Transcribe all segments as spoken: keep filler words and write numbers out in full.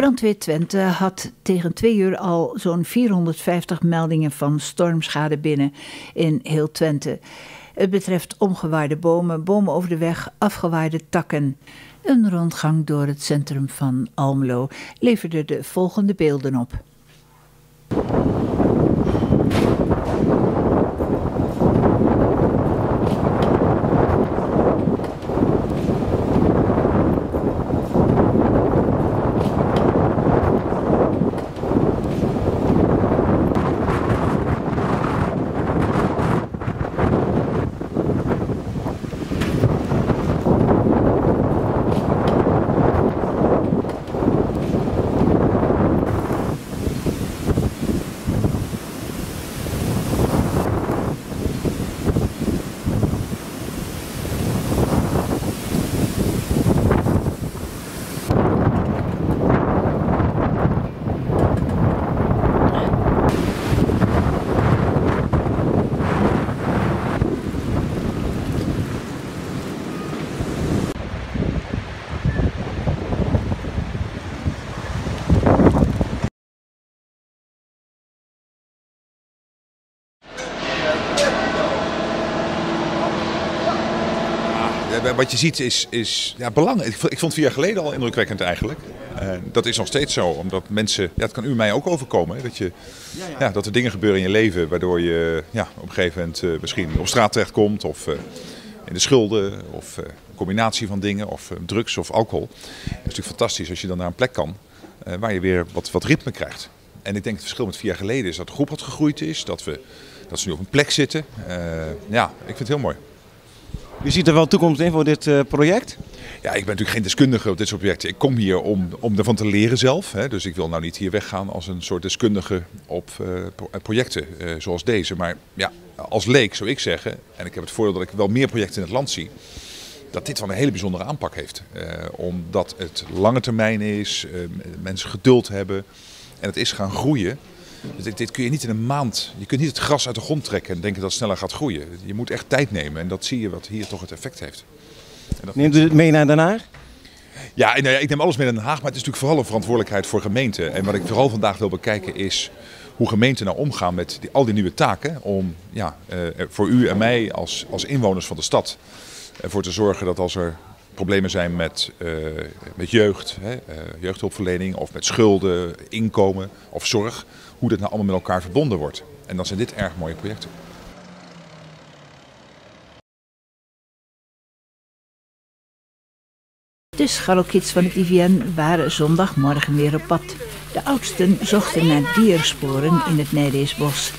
Brandweer Twente had tegen twee uur al zo'n vierhonderdvijftig meldingen van stormschade binnen in heel Twente. Het betreft omgewaaide bomen, bomen over de weg, afgewaaide takken. Een rondgang door het centrum van Almelo leverde de volgende beelden op. Wat je ziet is, is ja, belangrijk. Ik vond het vier jaar geleden al indrukwekkend eigenlijk. Uh, dat is nog steeds zo, omdat mensen, ja, dat kan u mij ook overkomen, hè, dat, je, ja, ja. Ja, dat er dingen gebeuren in je leven waardoor je ja, op een gegeven moment uh, misschien op straat terechtkomt of uh, in de schulden of uh, een combinatie van dingen of uh, drugs of alcohol. Het is natuurlijk fantastisch als je dan naar een plek kan uh, waar je weer wat, wat ritme krijgt. En ik denk het verschil met vier jaar geleden is dat de groep wat gegroeid is, dat, we, dat ze nu op een plek zitten. Uh, ja, ik vind het heel mooi. U ziet er wel toekomst in voor dit project? Ja, ik ben natuurlijk geen deskundige op dit soort projecten. Ik kom hier om, om ervan te leren zelf. Hè. Dus ik wil nou niet hier weggaan als een soort deskundige op uh, projecten uh, zoals deze. Maar ja, als leek zou ik zeggen, en ik heb het voordeel dat ik wel meer projecten in het land zie, dat dit wel een hele bijzondere aanpak heeft. Uh, omdat het lange termijn is, uh, mensen geduld hebben en het is gaan groeien. Dit, dit kun je niet in een maand, je kunt niet het gras uit de grond trekken en denken dat het sneller gaat groeien. Je moet echt tijd nemen en dat zie je wat hier toch het effect heeft. Neemt u het mee naar Den Haag? Ja, nou ja, ik neem alles mee naar Den Haag, maar het is natuurlijk vooral een verantwoordelijkheid voor gemeenten. En wat ik vooral vandaag wil bekijken is hoe gemeenten nou omgaan met die, al die nieuwe taken. Om ja, uh, voor u en mij als, als inwoners van de stad ervoor uh, te zorgen dat als er problemen zijn met, uh, met jeugd, hè, uh, jeugdhulpverlening of met schulden, inkomen of zorg, hoe dat nou allemaal met elkaar verbonden wordt. En dan zijn dit erg mooie projecten. De scharrelkids van het I V N waren zondagmorgen weer op pad. De oudsten zochten naar diersporen in het Nijreesbos.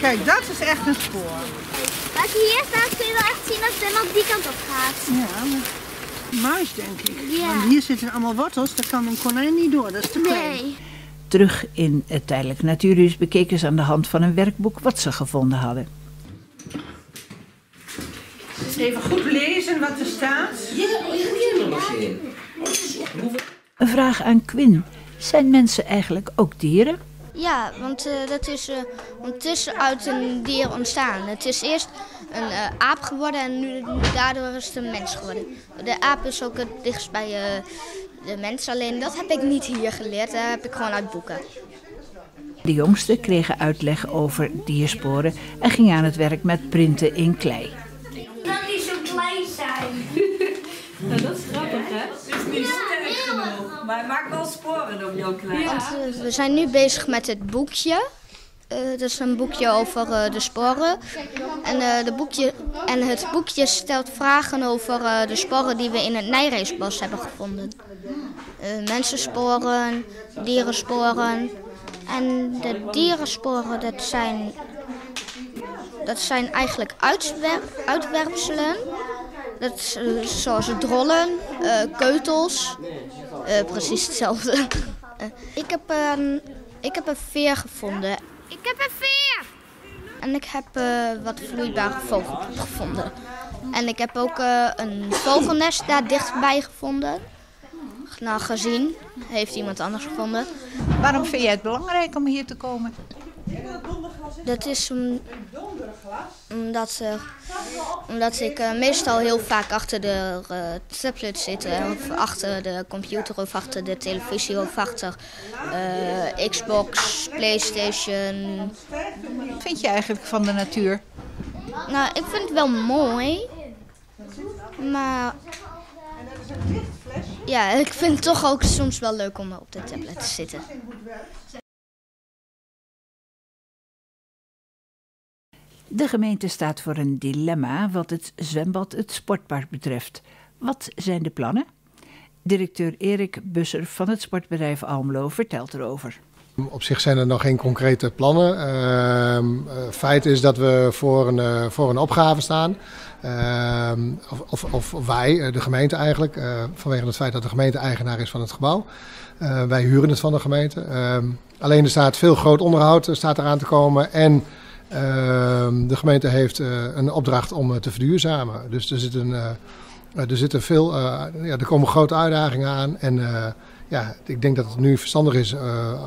Kijk, dat is echt een spoor. Als je hier staat kun je wel echt zien dat de man die kant op gaat. Ja, muis denk ik. Ja. Want hier zitten allemaal wortels, daar kan een konijn niet door, dat is te klein. Nee. Terug in het Tijdelijk Natuurhuis bekeken ze aan de hand van een werkboek wat ze gevonden hadden. Even goed lezen wat er staat. Een vraag aan Quinn. Zijn mensen eigenlijk ook dieren? Ja, want uh, dat is uh, ondertussen uit een dier ontstaan. Het is eerst een uh, aap geworden en nu daardoor is het een mens geworden. De aap is ook het dichtst bij uh, de mens, alleen dat heb ik niet hier geleerd. Dat heb ik gewoon uit boeken. De jongsten kregen uitleg over diersporen en gingen aan het werk met printen in klei. Dat die zo klein zijn. Nou, dat is grappig, hè? Het is niet sterk genoeg, maar maak wel sporen op jouw klei. Ja. Want, uh, we zijn nu bezig met het boekje. Uh, dat is een boekje over uh, de sporen. En, uh, de boekje, en het boekje stelt vragen over uh, de sporen die we in het Nijreesbos hebben gevonden. Uh, mensensporen, dierensporen. En de dierensporen, dat zijn, dat zijn eigenlijk uitwerp, uitwerpselen. Dat is, uh, zoals drollen, uh, keutels. Uh, precies hetzelfde. uh, ik, heb, uh, ik heb een veer gevonden. Ik heb een veer! En ik heb uh, wat vloeibare vogelpoep gevonden. En ik heb ook uh, een vogelnest daar dichtbij gevonden. Nou, gezien. Heeft iemand anders gevonden. Waarom vind jij het belangrijk om hier te komen? Dat is om, omdat uh, Omdat ik uh, meestal heel vaak achter de uh, tablet zit, of achter de computer, of achter de televisie, of achter uh, Xbox, PlayStation. Wat vind je eigenlijk van de natuur? Nou, ik vind het wel mooi, maar ja, ik vind het toch ook soms wel leuk om op de tablet te zitten. De gemeente staat voor een dilemma wat het zwembad, het sportpark betreft. Wat zijn de plannen? Directeur Erik Busser van het sportbedrijf Almelo vertelt erover. Op zich zijn er nog geen concrete plannen. Uh, feit is dat we voor een, voor een opgave staan. Uh, of, of, of wij, de gemeente eigenlijk. Uh, vanwege het feit dat de gemeente eigenaar is van het gebouw. Uh, wij huren het van de gemeente. Uh, alleen er staat veel groot onderhoud staat eraan te komen. En uh, de gemeente heeft uh, een opdracht om te verduurzamen. Dus er, zit een, uh, er, zitten veel, uh, ja, er komen grote uitdagingen aan. En... Uh, Ja, ik denk dat het nu verstandig is uh,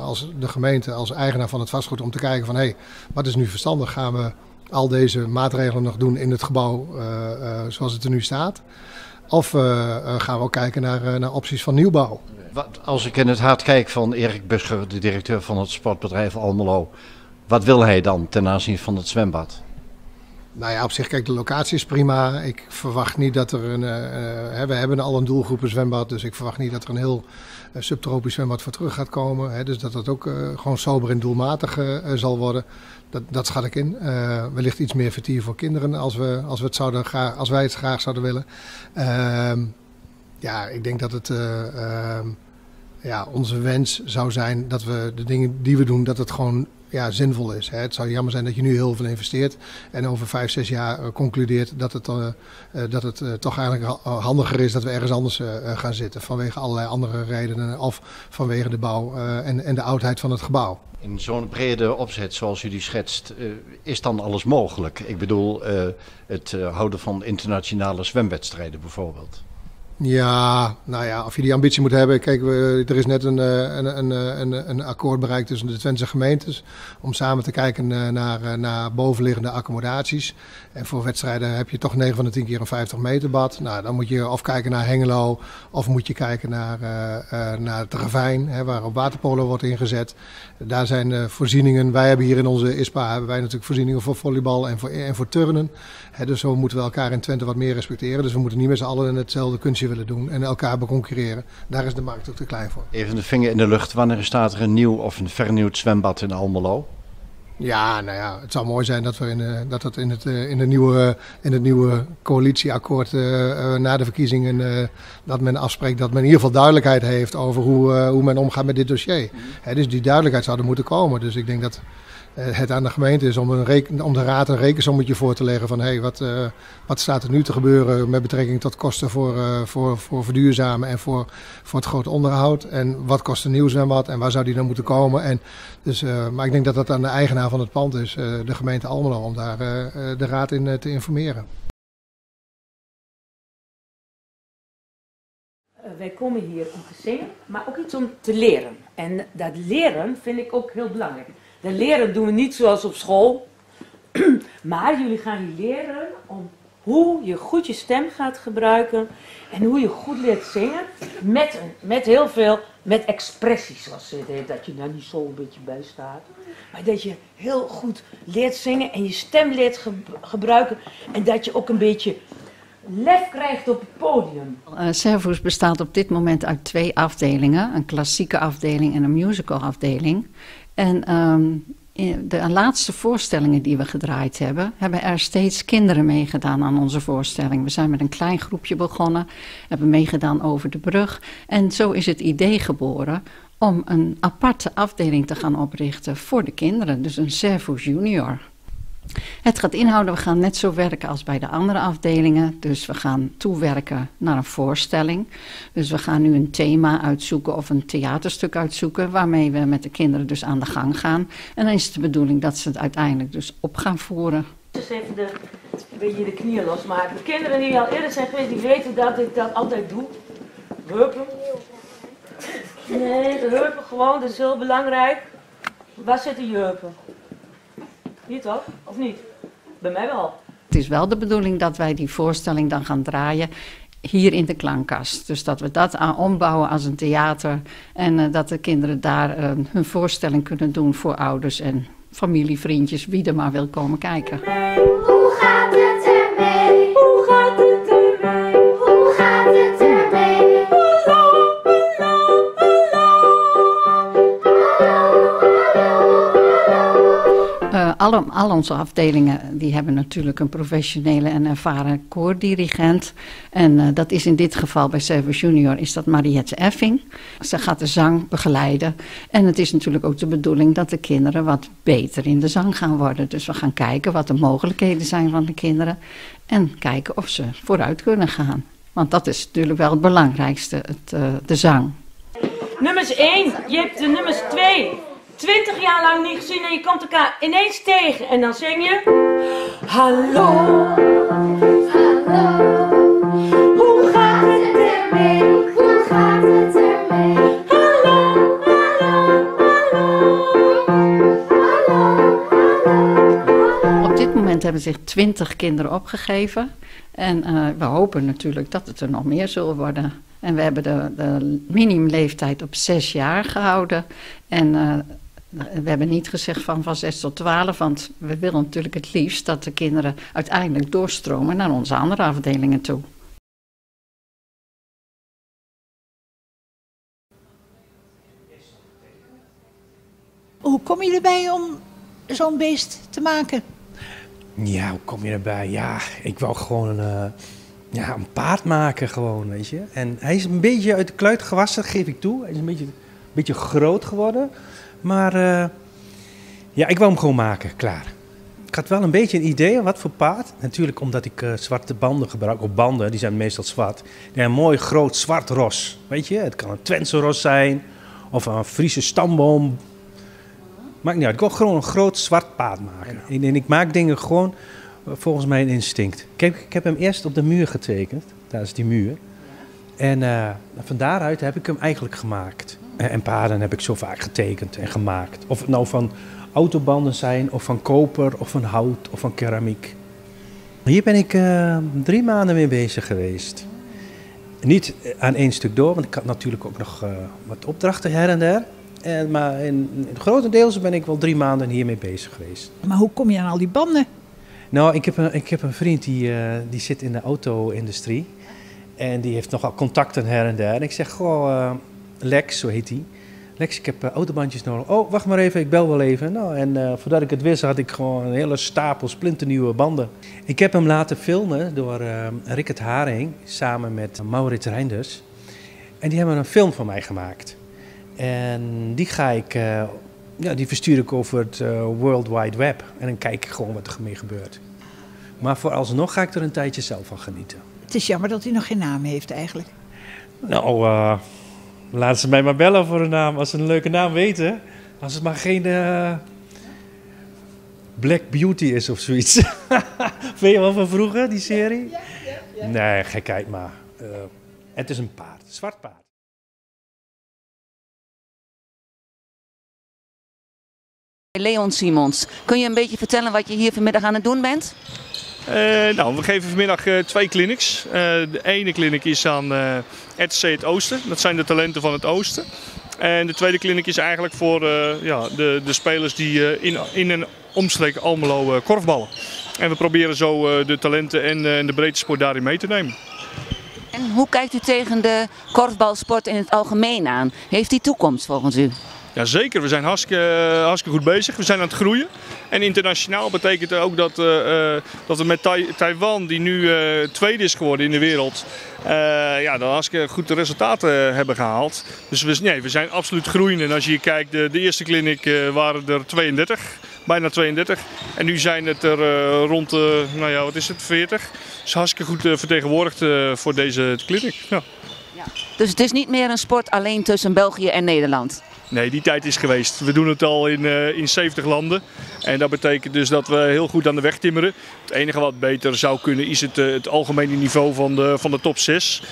als de gemeente, als eigenaar van het vastgoed, om te kijken van hé, hey, wat is nu verstandig? Gaan we al deze maatregelen nog doen in het gebouw uh, uh, zoals het er nu staat? Of uh, uh, gaan we ook kijken naar, uh, naar opties van nieuwbouw? Wat, als ik in het hart kijk van Erik Busser, de directeur van het sportbedrijf Almelo, wat wil hij dan ten aanzien van het zwembad? Nou ja, op zich, kijk, de locatie is prima. Ik verwacht niet dat er een... Uh, hè, we hebben al een doelgroepen zwembad, dus ik verwacht niet dat er een heel uh, subtropisch zwembad voor terug gaat komen. Hè, dus dat dat ook uh, gewoon sober en doelmatig uh, zal worden. Dat, dat schat ik in. Uh, wellicht iets meer vertier voor kinderen als, we, als, we het zouden graag, als wij het graag zouden willen. Uh, ja, ik denk dat het... Uh, uh, ja, onze wens zou zijn dat we de dingen die we doen, dat het gewoon... Ja, zinvol is. Het zou jammer zijn dat je nu heel veel investeert en over vijf, zes jaar concludeert dat het, uh, dat het uh, toch eigenlijk handiger is dat we ergens anders uh, gaan zitten. Vanwege allerlei andere redenen of vanwege de bouw uh, en, en de oudheid van het gebouw. In zo'n brede opzet zoals u die schetst, uh, is dan alles mogelijk? Ik bedoel, uh, het uh, houden van internationale zwemwedstrijden bijvoorbeeld. Ja, nou ja, of je die ambitie moet hebben. Kijk, we, er is net een, een, een, een, een akkoord bereikt tussen de Twentse gemeentes om samen te kijken naar, naar bovenliggende accommodaties. En voor wedstrijden heb je toch negen van de tien keer een vijftig meter bad. Nou, dan moet je of kijken naar Hengelo of moet je kijken naar, uh, naar Tervein, hè, waar op waterpolo wordt ingezet. Daar zijn uh, voorzieningen. Wij hebben hier in onze I S P A hebben wij natuurlijk voorzieningen voor volleybal en voor, en voor turnen. Hè, dus zo moeten we elkaar in Twente wat meer respecteren. Dus we moeten niet met z'n allen in hetzelfde kunstje willen doen en elkaar beconcurreren. Daar is de markt ook te klein voor. Even de vinger in de lucht. Wanneer staat er een nieuw of een vernieuwd zwembad in Almelo? Ja, nou ja, het zou mooi zijn dat we in, uh, dat dat in, het, uh, in, de nieuwe, in het nieuwe coalitieakkoord uh, uh, na de verkiezingen uh, dat men afspreekt dat men in ieder geval duidelijkheid heeft over hoe, uh, hoe men omgaat met dit dossier. Mm. He, dus die duidelijkheid zou er moeten komen. Dus ik denk dat het aan de gemeente is om, een reken, om de raad een rekensommetje voor te leggen van hey, wat, uh, wat staat er nu te gebeuren met betrekking tot kosten voor, uh, voor, voor verduurzamen en voor, voor het grote onderhoud. En wat kost een nieuw zwembad en waar zou die dan moeten komen. En dus, uh, maar ik denk dat dat aan de eigenaar van het pand is, uh, de gemeente Almelo, om daar uh, de raad in uh, te informeren. Wij komen hier om te zingen, maar ook iets om te leren. En dat leren vind ik ook heel belangrijk. De leren doen we niet zoals op school, maar jullie gaan leren om hoe je goed je stem gaat gebruiken en hoe je goed leert zingen met, met heel veel, met expressies zoals ze het heet, dat je daar niet zo een beetje bij staat, maar dat je heel goed leert zingen en je stem leert ge- gebruiken en dat je ook een beetje lef krijgt op het podium. Uh, Servus bestaat op dit moment uit twee afdelingen, een klassieke afdeling en een musical afdeling. En um, de laatste voorstellingen die we gedraaid hebben, hebben er steeds kinderen meegedaan aan onze voorstelling. We zijn met een klein groepje begonnen, hebben meegedaan over de brug. En zo is het idee geboren om een aparte afdeling te gaan oprichten voor de kinderen. Dus een Servus Junior. Het gaat inhouden, we gaan net zo werken als bij de andere afdelingen. Dus we gaan toewerken naar een voorstelling. Dus we gaan nu een thema uitzoeken of een theaterstuk uitzoeken, waarmee we met de kinderen dus aan de gang gaan. En dan is het de bedoeling dat ze het uiteindelijk dus op gaan voeren. Dus even de, een beetje de knieën losmaken. De kinderen die al eerder zijn geweest, die weten dat ik dat altijd doe. Heupen. Nee, de heupen gewoon, dat is heel belangrijk. Waar zitten je heupen? Hier toch? Of niet? Bij mij wel. het is wel de bedoeling dat wij die voorstelling dan gaan draaien hier in de klankkast. Dus dat we dat aan ombouwen als een theater en uh, dat de kinderen daar uh, hun voorstelling kunnen doen voor ouders en familie, vriendjes, wie er maar wil komen kijken. Hoe gaat het ermee? Hoe gaat het ermee? Hoe gaat het ermee? Hallo, hallo, hallo. Hallo, hallo. Uh, al, al onze afdelingen die hebben natuurlijk een professionele en ervaren koordirigent. En uh, dat is in dit geval bij Servus Junior is dat Mariëtte Effing. Ze gaat de zang begeleiden. En het is natuurlijk ook de bedoeling dat de kinderen wat beter in de zang gaan worden. Dus we gaan kijken wat de mogelijkheden zijn van de kinderen. En kijken of ze vooruit kunnen gaan. Want dat is natuurlijk wel het belangrijkste, het, uh, de zang. Nummers één, je hebt de nummers twee. twintig jaar lang niet gezien en je komt elkaar ineens tegen. En dan zing je... Hallo, hallo. Hebben zich twintig kinderen opgegeven en uh, we hopen natuurlijk dat het er nog meer zullen worden. En we hebben de, de minimumleeftijd op zes jaar gehouden en uh, we hebben niet gezegd van van zes tot twaalf, want we willen natuurlijk het liefst dat de kinderen uiteindelijk doorstromen naar onze andere afdelingen toe. Hoe kom je erbij om zo'n beest te maken? Ja, hoe kom je erbij? Ja, ik wou gewoon uh, ja, een paard maken gewoon, weet je. En hij is een beetje uit de kluit gewassen, geef ik toe. Hij is een beetje, een beetje groot geworden. Maar uh, ja, ik wou hem gewoon maken, klaar. Ik had wel een beetje een idee wat voor paard. Natuurlijk omdat ik uh, zwarte banden gebruik, of banden, die zijn meestal zwart. En een mooi groot zwart ros, weet je. Het kan een Twentse ros zijn, of een Friese stamboom. Maakt niet uit. Ik wil gewoon een groot zwart paard maken. En, en ik maak dingen gewoon volgens mijn instinct. Ik heb, ik heb hem eerst op de muur getekend. Daar is die muur. En uh, van daaruit heb ik hem eigenlijk gemaakt. En, en paarden heb ik zo vaak getekend en gemaakt. Of het nou van autobanden zijn, of van koper, of van hout, of van keramiek. Hier ben ik uh, drie maanden mee bezig geweest. Niet aan één stuk door, want ik had natuurlijk ook nog uh, wat opdrachten her en der. En, maar in, in grotendeels ben ik wel drie maanden hiermee bezig geweest. Maar hoe kom je aan al die banden? Nou, ik heb een, ik heb een vriend die, uh, die zit in de auto-industrie. En die heeft nogal contacten her en der. En ik zeg, goh, uh, Lex, zo heet hij. Lex, ik heb uh, autobandjes nodig. Oh, wacht maar even, ik bel wel even. Nou, en uh, voordat ik het wist, had ik gewoon een hele stapel splinternieuwe banden. Ik heb hem laten filmen door uh, Rickert Haring samen met Maurits Reinders. En die hebben een film van mij gemaakt. En die ga ik, uh, ja, die verstuur ik over het uh, World Wide Web. En dan kijk ik gewoon wat er mee gebeurt. Maar vooralsnog ga ik er een tijdje zelf van genieten. Het is jammer dat hij nog geen naam heeft eigenlijk. Nou, uh, laten ze mij maar bellen voor een naam. Als ze een leuke naam weten. Als het maar geen uh, Black Beauty is of zoiets. Weet je wel van vroeger, die serie? Ja, ja, ja. Nee, gekheid maar. Uh, het is een paard, een zwart paard. Leon Simons, kun je een beetje vertellen wat je hier vanmiddag aan het doen bent? Uh, nou, we geven vanmiddag uh, twee clinics. Uh, de ene clinic is aan uh, R T C Het Oosten, dat zijn de talenten van het Oosten. En de tweede clinic is eigenlijk voor uh, ja, de, de spelers die uh, in, in en omstreek Almelo uh, korfballen. En we proberen zo uh, de talenten en uh, de breedte sport daarin mee te nemen. En hoe kijkt u tegen de korfbalsport in het algemeen aan? Heeft die toekomst volgens u? Jazeker, we zijn hartstikke, uh, hartstikke goed bezig. We zijn aan het groeien. En internationaal betekent ook dat, uh, uh, dat we met tai Taiwan, die nu uh, tweede is geworden in de wereld, uh, ja, dan hartstikke goede resultaten uh, hebben gehaald. Dus we, nee, we zijn absoluut groeiend. En als je hier kijkt, de, de eerste kliniek uh, waren er tweeëndertig, bijna tweeëndertig. En nu zijn het er uh, rond, uh, nou ja, wat is het, veertig. Dus hartstikke goed uh, vertegenwoordigd uh, voor deze kliniek. Ja. Ja. Dus het is niet meer een sport alleen tussen België en Nederland? Nee, die tijd is geweest. We doen het al in, uh, in zeventig landen. En dat betekent dus dat we heel goed aan de weg timmeren. Het enige wat beter zou kunnen is het, uh, het algemene niveau van de, van de top zes.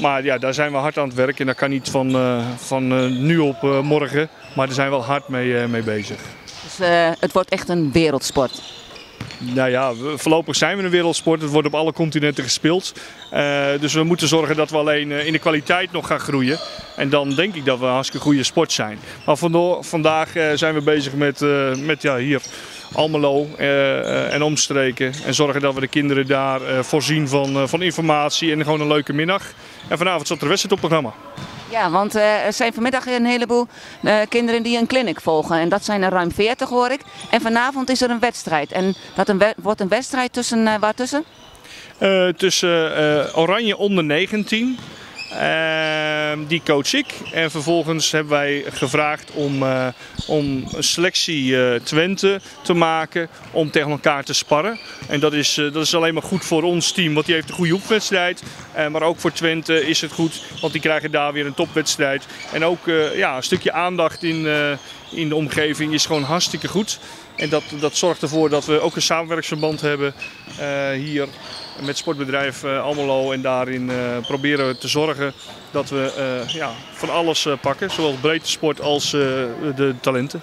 Maar ja, daar zijn we hard aan het werk. En dat kan niet van, uh, van uh, nu op uh, morgen. Maar daar zijn we wel hard mee, uh, mee bezig. Dus uh, het wordt echt een wereldsport? Nou ja, voorlopig zijn we een wereldsport. Het wordt op alle continenten gespeeld. Uh, dus we moeten zorgen dat we alleen in de kwaliteit nog gaan groeien. En dan denk ik dat we een hartstikke goede sport zijn. Maar vandaag uh, zijn we bezig met, uh, met ja, hier Almelo uh, uh, en omstreken. En zorgen dat we de kinderen daar uh, voorzien van, uh, van informatie en gewoon een leuke middag. En vanavond zat er wedstrijd op het programma. Ja, want uh, er zijn vanmiddag een heleboel uh, kinderen die een clinic volgen. En dat zijn er ruim veertig, hoor ik. En vanavond is er een wedstrijd. En dat een we wordt een wedstrijd tussen, uh, waar tussen? Uh, tussen uh, Oranje onder negentien. Uh, die coach ik. En vervolgens hebben wij gevraagd om, uh, om selectie uh, Twente te maken om tegen elkaar te sparren. En dat is, uh, dat is alleen maar goed voor ons team, want die heeft een goede oefenwedstrijd. Uh, maar ook voor Twente is het goed, want die krijgen daar weer een topwedstrijd. En ook uh, ja, een stukje aandacht in, uh, in de omgeving is gewoon hartstikke goed. En dat, dat zorgt ervoor dat we ook een samenwerksverband hebben uh, hier met sportbedrijf uh, Almelo. En daarin uh, proberen we te zorgen dat we uh, ja, van alles uh, pakken, zowel breedte sport als uh, de talenten.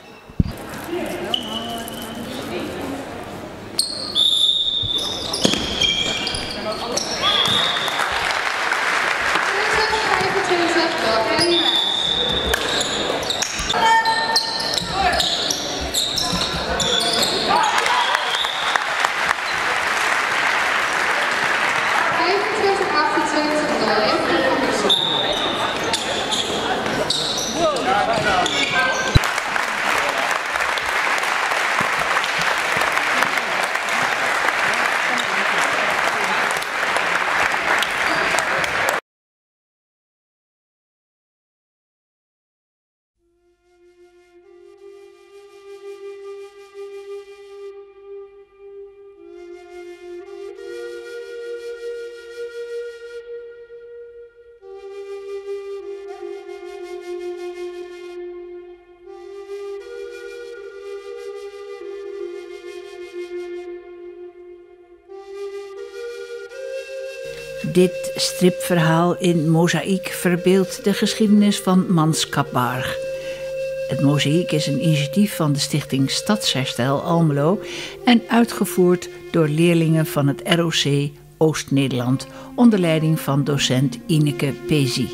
Dit stripverhaal in mozaïek verbeeldt de geschiedenis van Mans Kapbaarg. Het mozaïek is een initiatief van de stichting Stadsherstel Almelo en uitgevoerd door leerlingen van het R O C Oost-Nederland onder leiding van docent Ineke Pezi.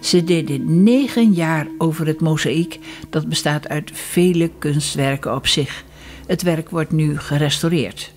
Ze deden negen jaar over het mozaïek dat bestaat uit vele kunstwerken op zich. Het werk wordt nu gerestaureerd.